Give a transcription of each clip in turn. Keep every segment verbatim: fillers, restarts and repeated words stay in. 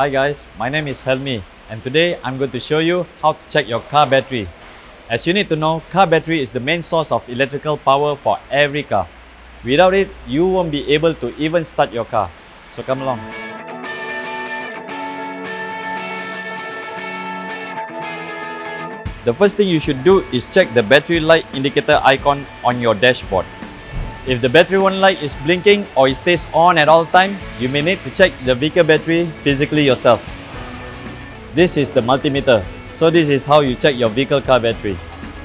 Hi guys, my name is Helmi and today I'm going to show you how to check your car battery. As you need to know, car battery is the main source of electrical power for every car. Without it, you won't be able to even start your car. So come along. The first thing you should do is check the battery light indicator icon on your dashboard. If the battery one light is blinking or it stays on at all times, you may need to check the vehicle battery physically yourself. This is the multimeter. So this is how you check your vehicle car battery.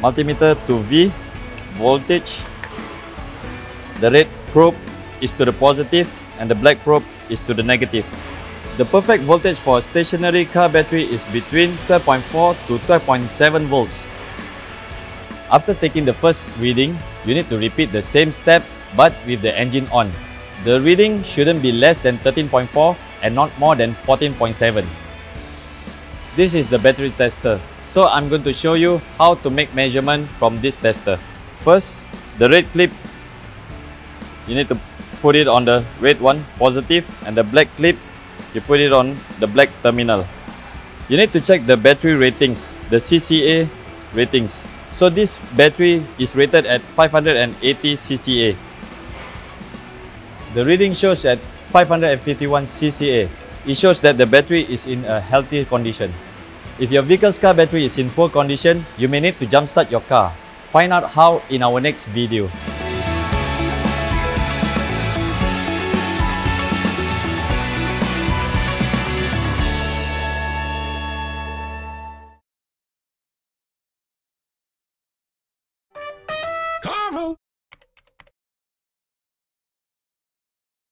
Multimeter to V, voltage. The red probe is to the positive and the black probe is to the negative. The perfect voltage for a stationary car battery is between twelve point four to twelve point seven volts. After taking the first reading, you need to repeat the same step but with the engine on. The reading shouldn't be less than thirteen point four and not more than fourteen point seven. This is the battery tester. So I'm going to show you how to make measurement from this tester. First, the red clip, you need to put it on the red one, positive, and the black clip, you put it on the black terminal. You need to check the battery ratings, the C C A ratings. So this battery is rated at five hundred eighty C C A. The reading shows at five hundred fifty-one C C A. It shows that the battery is in a healthy condition. If your vehicle's car battery is in poor condition, you may need to jumpstart your car. Find out how in our next video.